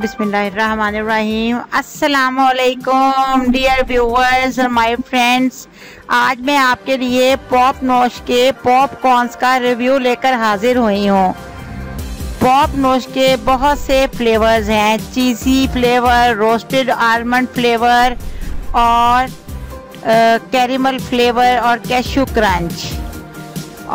बिस्मिल्लाहिर्रहमानिर्रहीम। अस्सलामुअलैकुम dear viewers और माय फ्रेंड्स, आज मैं आपके लिए पॉप नोश के पॉपकॉर्न्स का रिव्यू लेकर हाजिर हुई हूँ। पॉप नोश के बहुत से फ्लेवर्स हैं, cheesy flavour, roasted almond flavour और कैरेमल फ्लेवर और कैशू क्रंच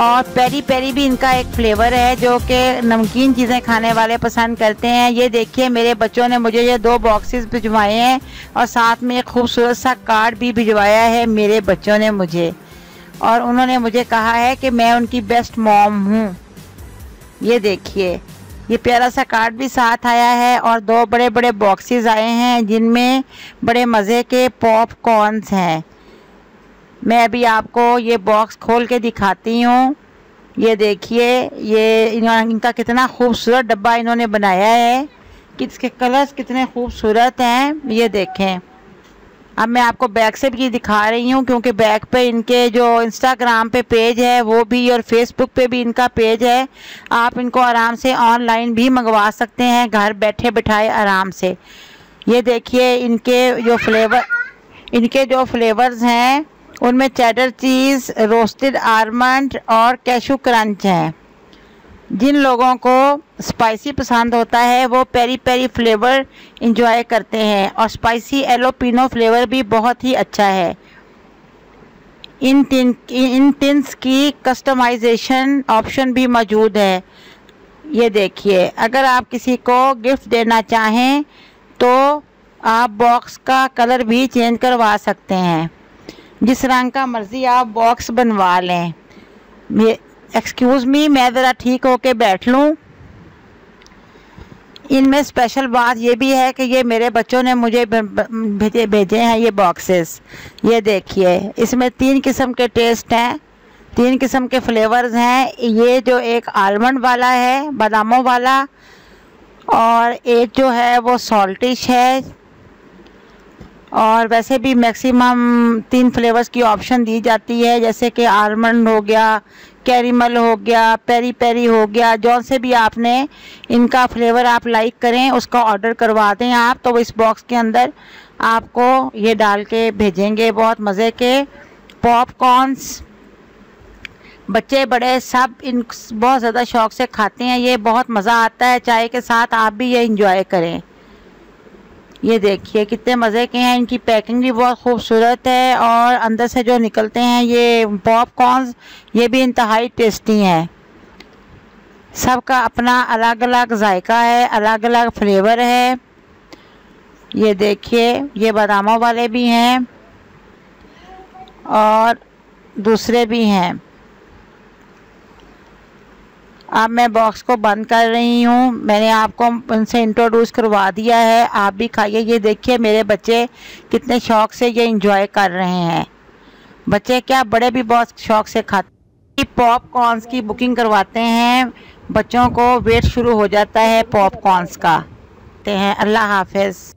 और पेरी पेरी भी इनका एक फ्लेवर है जो कि नमकीन चीज़ें खाने वाले पसंद करते हैं। ये देखिए, मेरे बच्चों ने मुझे ये 2 बॉक्सेस भिजवाए हैं और साथ में एक खूबसूरत सा कार्ड भी भिजवाया है मेरे बच्चों ने मुझे, और उन्होंने मुझे कहा है कि मैं उनकी बेस्ट मॉम हूँ। ये देखिए, ये प्यारा सा कार्ड भी साथ आया है और 2 बड़े बड़े बॉक्सेस आए हैं जिनमें बड़े मज़े के पॉपकॉर्न्स हैं। मैं अभी आपको ये बॉक्स खोल के दिखाती हूँ। ये देखिए, ये इनका कितना खूबसूरत डब्बा इन्होंने बनाया है कि इसके कलर्स कितने खूबसूरत हैं। ये देखें, अब मैं आपको बैक से भी दिखा रही हूँ क्योंकि बैक पे इनके जो इंस्टाग्राम पे पेज है वो भी और फेसबुक पे भी इनका पेज है। आप इनको आराम से ऑनलाइन भी मंगवा सकते हैं घर बैठे बिठाए आराम से। ये देखिए, इनके जो फ्लेवर्स हैं उनमें चेडर चीज़, रोस्टेड आलमंड और कैशू क्रंच हैं। जिन लोगों को स्पाइसी पसंद होता है वो पेरी पेरी फ्लेवर इंजॉय करते हैं और स्पाइसी एलोपिनो फ्लेवर भी बहुत ही अच्छा है। इन टिन्स की कस्टमाइजेशन ऑप्शन भी मौजूद है। ये देखिए, अगर आप किसी को गिफ्ट देना चाहें तो आप बॉक्स का कलर भी चेंज करवा सकते हैं, जिस रंग का मर्ज़ी आप बॉक्स बनवा लें। ये एक्सक्यूज़ मी, मैं ज़रा ठीक होके बैठ लूँ। इनमें स्पेशल बात ये भी है कि ये मेरे बच्चों ने मुझे भेजे हैं ये बॉक्सेस। ये देखिए, इसमें 3 किस्म के टेस्ट हैं, 3 किस्म के फ्लेवर्स हैं। ये जो एक आलमंड वाला है, बादामों वाला, और एक जो है वो सॉल्टिश है। और वैसे भी मैक्सिमम 3 फ्लेवर्स की ऑप्शन दी जाती है, जैसे कि आलमंड हो गया, कैरेमल हो गया, पेरी पेरी हो गया। जौन से भी आपने इनका फ्लेवर आप लाइक करें उसका ऑर्डर करवा दें आप, तो इस बॉक्स के अंदर आपको ये डाल के भेजेंगे बहुत मज़े के पॉपकॉर्न्स। बच्चे बड़े सब इन बहुत ज़्यादा शौक़ से खाते हैं, ये बहुत मज़ा आता है। चाय के साथ आप भी ये इंजॉय करें। ये देखिए कितने मज़े के हैं, इनकी पैकिंग भी बहुत खूबसूरत है और अंदर से जो निकलते हैं ये पॉपकॉर्न्स, ये भी इंतहाई टेस्टी हैं। सबका अपना अलग अलग जायका है, अलग अलग फ्लेवर है। ये देखिए, ये बादामों वाले भी हैं और दूसरे भी हैं। अब मैं बॉक्स को बंद कर रही हूँ। मैंने आपको उनसे इंट्रोड्यूस करवा दिया है, आप भी खाइए। ये देखिए, मेरे बच्चे कितने शौक़ से ये इंजॉय कर रहे हैं। बच्चे क्या, बड़े भी बहुत शौक़ से खाते हैं। पॉपकॉर्न्स की बुकिंग करवाते हैं बच्चों को, वेट शुरू हो जाता है पॉपकॉर्न्स का। अल्लाह हाफिज़।